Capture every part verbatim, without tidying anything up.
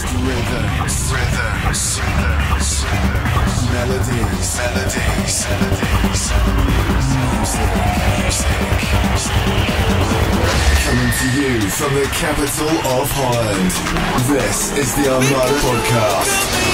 Rhythms, rhythms, rhythms, melodies, melodies, melodies, music, music, music. Coming to you from the capital of Holland, this is the Armada Podcast.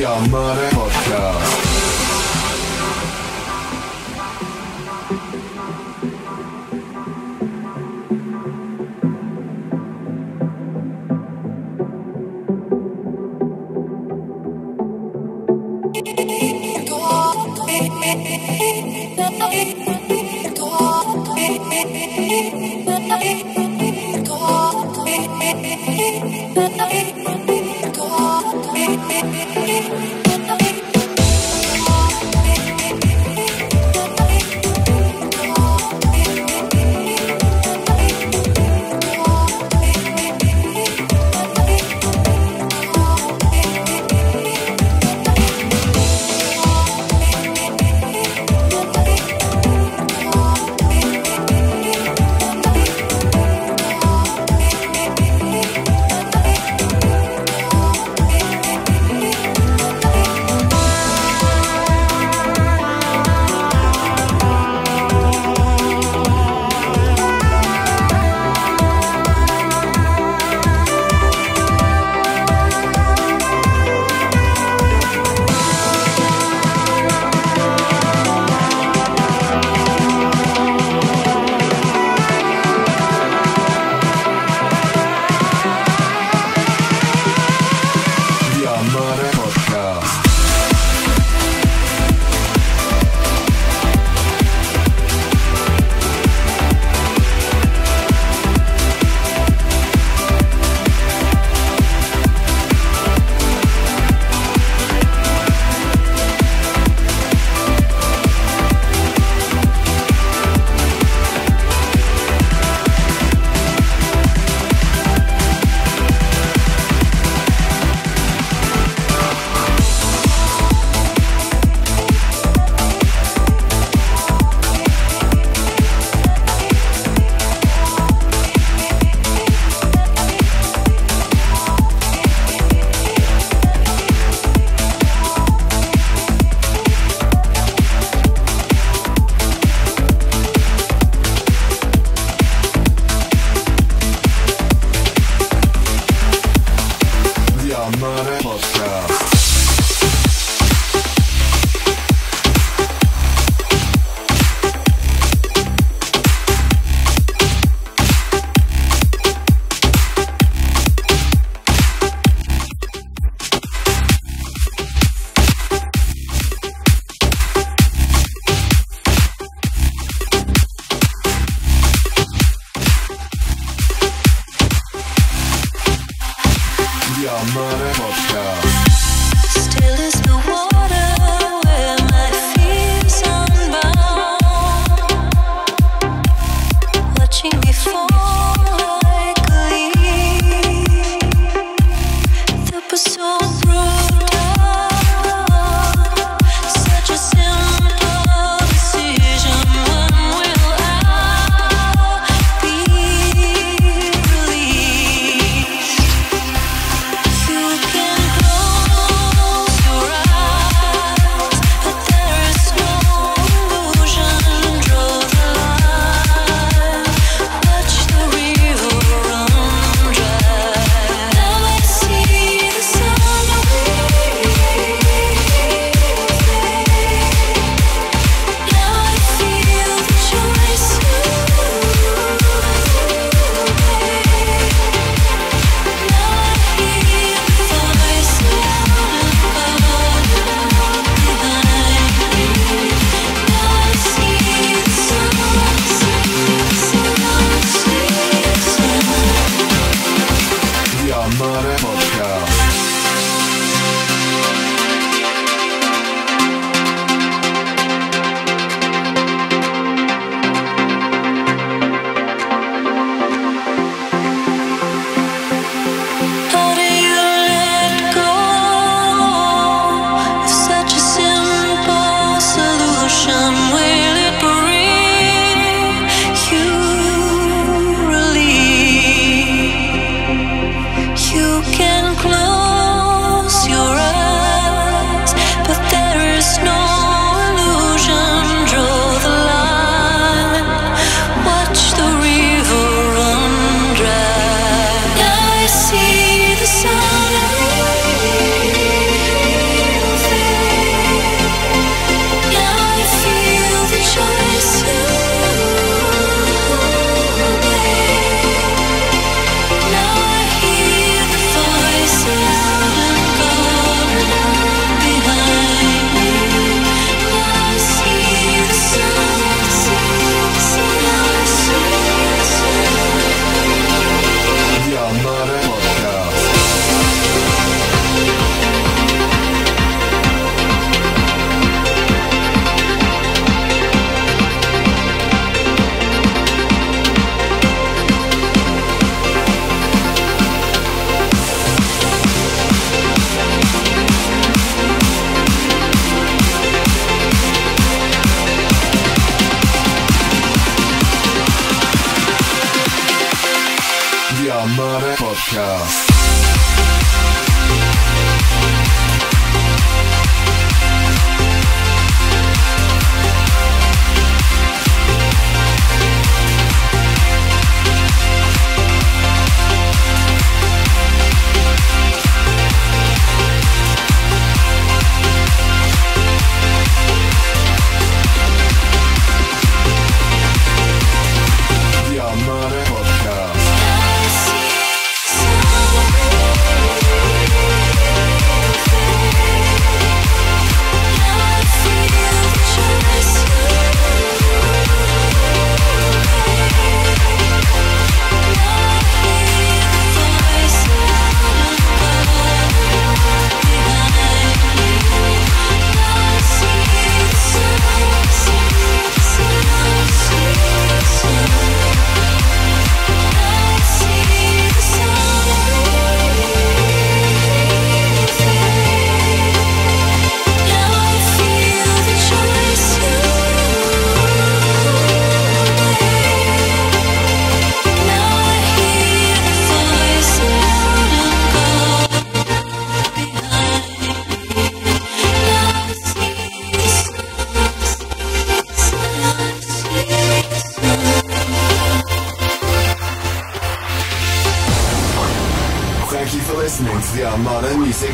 the Armada Podcast.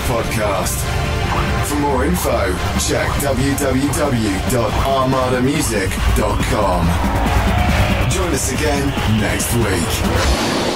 Podcast. For more info, check w w w dot armada music dot com. Join us again next week.